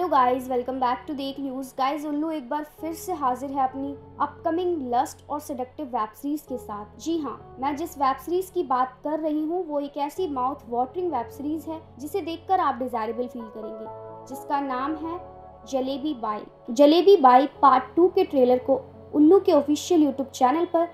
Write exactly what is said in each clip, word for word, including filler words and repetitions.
Hello guys, welcome back to Dekh news. Guys, Ullu एक बार फिर से हाजिर है अपनी अपकमिंग लस्ट और सेडक्टिव वेब सीरीज के साथ। जी हाँ, मैं जिस वेब सीरीज की बात कर रही हूँ वो एक ऐसी माउथ वाटरिंग वेब सीरीज है जिसे देखकर आप डिजायरेबल फील करेंगे, जिसका नाम है जलेबी बाई। जलेबी बाई पार्ट टू के ट्रेलर को उल्लू के ऑफिशियल यूट्यूब चैनल पर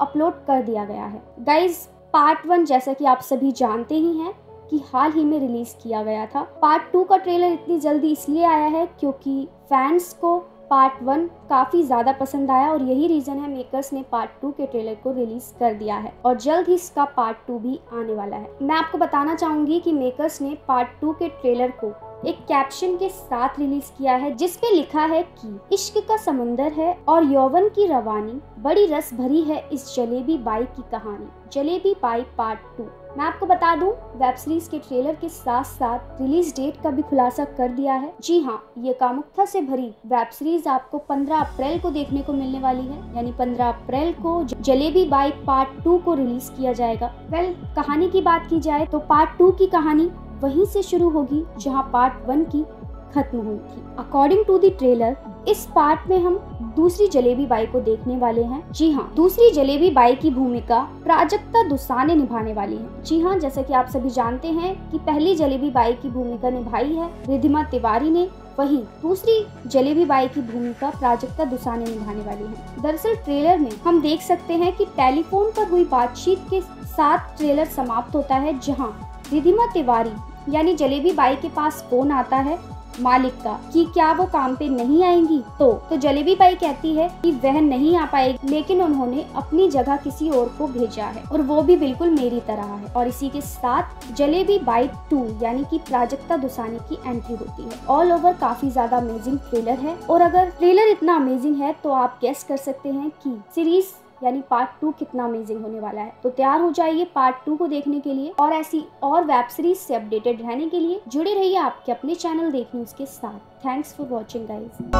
अपलोड कर दिया गया है। गाइज, पार्ट वन जैसा कि आप सभी जानते ही हैं कि हाल ही में रिलीज किया गया था। पार्ट टू का ट्रेलर इतनी जल्दी इसलिए आया है क्योंकि फैंस को पार्ट वन काफी ज्यादा पसंद आया और यही रीजन है मेकर्स ने पार्ट टू के ट्रेलर को रिलीज कर दिया है और जल्द ही इसका पार्ट टू भी आने वाला है। मैं आपको बताना चाहूंगी कि मेकर्स ने पार्ट टू के ट्रेलर को एक कैप्शन के साथ रिलीज किया है जिसपे लिखा है कि इश्क का समुंदर है और यौवन की रवानी, बड़ी रस भरी है इस जलेबी बाई की कहानी, जलेबी बाई पार्ट टू। मैं आपको बता दूं, वेब सीरीज के ट्रेलर के साथ साथ रिलीज डेट का भी खुलासा कर दिया है। जी हाँ, ये कामुकता से भरी वेब सीरीज आपको पंद्रह अप्रैल को देखने को मिलने वाली है, यानी पंद्रह अप्रैल को जलेबी बाई पार्ट टू को रिलीज किया जाएगा। वेल, कहानी की बात की जाए तो पार्ट टू की कहानी वहीं से शुरू होगी जहां पार्ट वन की खत्म हुई थी। अकॉर्डिंग टू दी ट्रेलर, इस पार्ट में हम दूसरी जलेबी बाई को देखने वाले हैं। जी हाँ, दूसरी जलेबी बाई की भूमिका प्राजक्ता दुसाने निभाने वाली है। जी हाँ, जैसा कि आप सभी जानते हैं कि पहली जलेबी बाई की भूमिका निभाई है रिधिमा तिवारी ने, वहीं दूसरी जलेबी बाई की भूमिका प्राजक्ता दुसाने निभाने वाली है। दरअसल ट्रेलर में हम देख सकते हैं कि टेलीफोन पर हुई बातचीत के साथ ट्रेलर समाप्त होता है, जहाँ रिधिमा तिवारी यानी जलेबी बाई के पास फोन आता है मालिक का कि क्या वो काम पे नहीं आएंगी, तो तो जलेबी बाई कहती है कि वह नहीं आ पाएगी, लेकिन उन्होंने अपनी जगह किसी और को भेजा है और वो भी बिल्कुल मेरी तरह है। और इसी के साथ जलेबी बाई टू यानी कि प्राजक्ता दुसाने की एंट्री होती है। ऑल ओवर काफी ज्यादा अमेजिंग ट्रेलर है और अगर ट्रेलर इतना अमेजिंग है तो आप गेस कर सकते हैं कि सीरीज यानी पार्ट टू कितना अमेजिंग होने वाला है। तो तैयार हो जाइए पार्ट टू को देखने के लिए और ऐसी और वेब सीरीज से अपडेटेड रहने के लिए जुड़े रहिए आपके अपने चैनल देख न्यूज़ के साथ। Thanks for watching guys.